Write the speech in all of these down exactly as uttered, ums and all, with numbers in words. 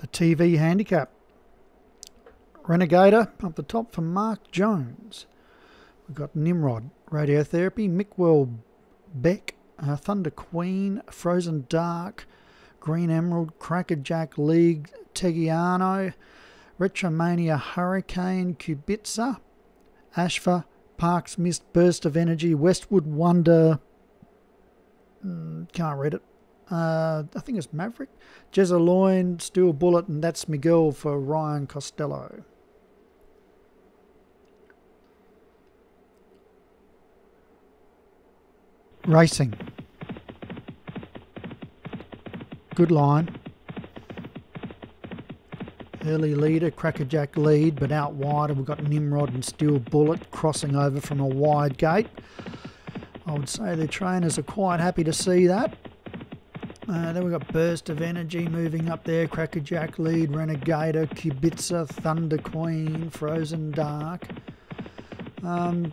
the T V handicap. Renegator up the top for Mark Jones. We've got Nimrod, Radiotherapy, Mickwell Beck, uh, Thunder Queen, Frozen Dark, Green Emerald, Cracker Jack League, Tegiano, Retromania Hurricane, Kubitsa, Ashford, Parks Mist, Burst of Energy, Westwood Wonder, mm, can't read it, uh, I think it's Maverick, Jezzaloin, Steel Bullet, and that's Miguel for Ryan Costello. Racing. Good line. Early leader, Crackerjack Lead, but out wider we've got Nimrod and Steel Bullet crossing over from a wide gate. I would say the trainers are quite happy to see that. Uh, then we've got Burst of Energy moving up there, Crackerjack Lead, Renegator, Kubitsa, Thunder Queen, Frozen Dark. Um,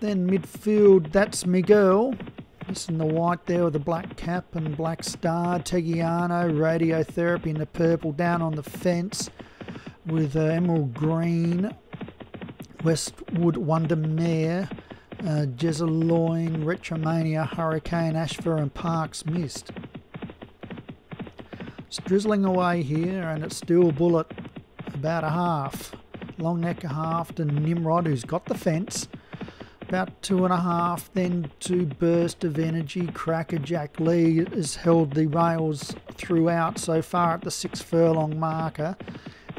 then midfield, that's Miguel. This in the white there with the black cap and black star. Tegiano, Radiotherapy in the purple, down on the fence with uh, Emerald Green, Westwood Wonderware, uh, Jezzaloin, Retromania Hurricane, Ashford and Parks Mist. It's drizzling away here and it's still Bullet about a half. Long neck a half to Nimrod, who's got the fence. About two and a half, then to Burst of Energy. Crackerjack Lee has held the rails throughout so far at the six furlong marker.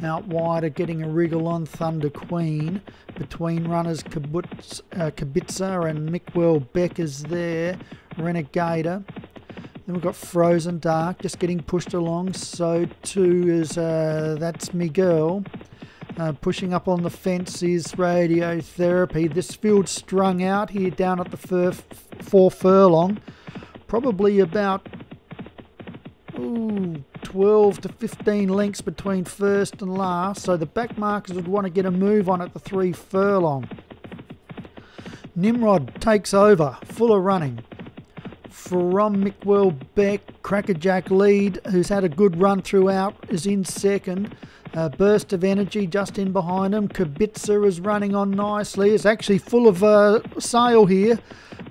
Out wider, getting a wriggle on Thunder Queen. Between runners, Kubitsa, uh, Kubitsa and Mickwell Beck is there. Renegator. Then we've got Frozen Dark just getting pushed along. So too is uh, that's Miguel. Uh, pushing up on the fence is Radiotherapy. This field strung out here down at the fur, four furlong. Probably about ooh, twelve to fifteen lengths between first and last. So the back markers would want to get a move on at the three furlong. Nimrod takes over. Fuller running from Mickwell Beck. Crackerjack Lead, who's had a good run throughout, is in second. Uh, Burst of Energy just in behind him. Kubitsa is running on nicely. It's actually full of uh, sail here,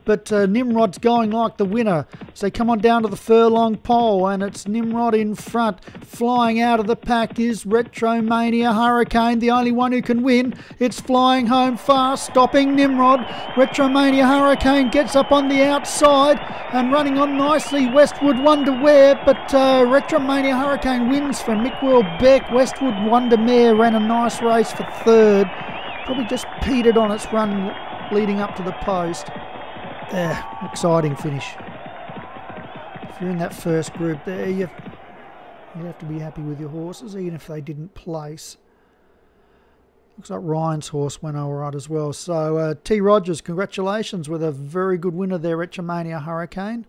but uh, Nimrod's going like the winner. So they come on down to the furlong pole, and it's Nimrod in front. Flying out of the pack is Retromania Hurricane, the only one who can win. It's flying home fast, stopping Nimrod. Retromania Hurricane gets up on the outside and running on nicely. Westwood Wonder Where, but uh, Retromania Hurricane wins from Mickwell Beck. Westwood Wondermare ran a nice race for third. Probably just petered on its run leading up to the post. Uh, exciting finish. If you're in that first group there, you'd have to be happy with your horses, even if they didn't place. Looks like Ryan's horse went all right as well. So uh, T Rogers, congratulations with a very good winner there, Retromania Hurricane.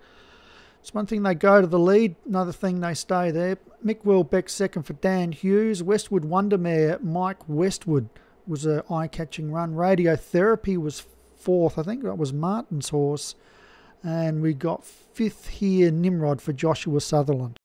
It's one thing they go to the lead, another thing they stay there. Mickwell Beck second for Dan Hughes. Westwood Wondermare, Mike Westwood, was an eye-catching run. Radiotherapy was fourth, I think that was Martin's horse. And we got fifth here, Nimrod for Joshua Sutherland.